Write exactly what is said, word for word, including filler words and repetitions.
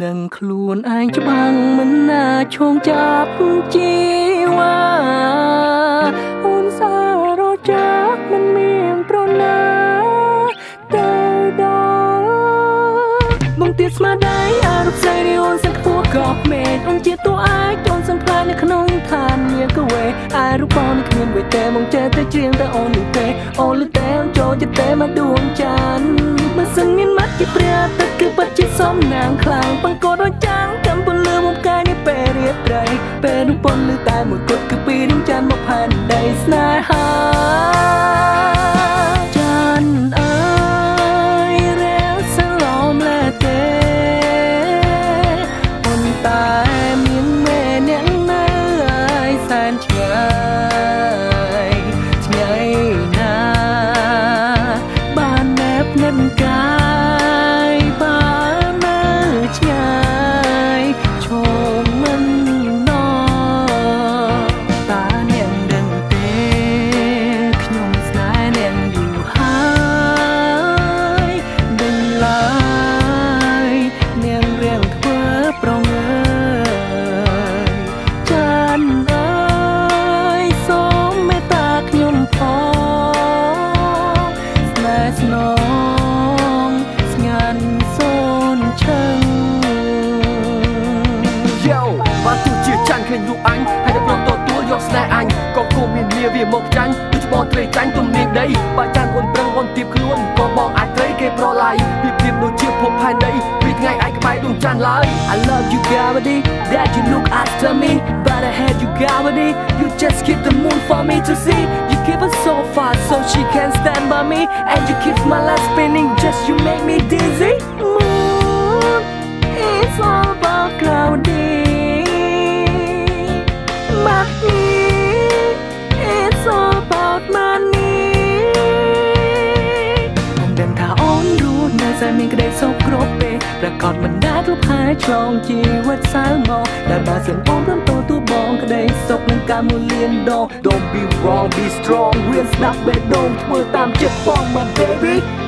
ดังคลูนอายจะบังมันหน้าชงจับจีวาอุนซาโรจักมันมีมตรนาเตดอบงติสมาได้อารมณ์ใจในอุนสังผัวกอบเมดองเจตัวอายจนสังพลาในขนมทานเนียกเวอายรู้ปอนในคืนเวเตมองเจแต่เจียงแต่ออนหนึ่งเตออนหรือเตอโจจะเตมาดวงจันทร์มาสังเงินมัดจีเปรียตะคือปัจจิตซ้อมนางคลางปังโกดว่าจังกำปนลืมมุมกายนี่เปรียบไรเปรุปนลือตายหมดกดคือปีน้ำจันทร์มาพันใดสนายหาจันทร์เอ๋ยแล้วสลอมและเตปนตายมิ่งแม่เนียงเนยแสนเฉยเฉยนาบ้านแนบเงินกาเวียมกจันดูจะบอลเตยจันตุ่มเนียงได้ป่าจันวนเปรงวนตีบคล้วนก็มองไอ้เตยเกมรอไหลบีบบีบโดนเชียบผมภายในปิดไงไอ้กระไปดวงจันเลย I love you gravity that you look after me but I hate you gravity you just keep the moon for me to see you give her so far so she can stand by me and you keep my life spinning just you make me dizzy moon it's all about cloudy but meแต่มีกระเด็นซบครบเปประกอบมันได้ทุกหายชองชีวัดสายมองแต่มาเสียงป้องเริ่มโตตัวบองกระเด็นซบนังการมูเลียนดอง Don't be wrong be strong เรียนสนับเบดดงเมื่อตามเจ็บป้องมา baby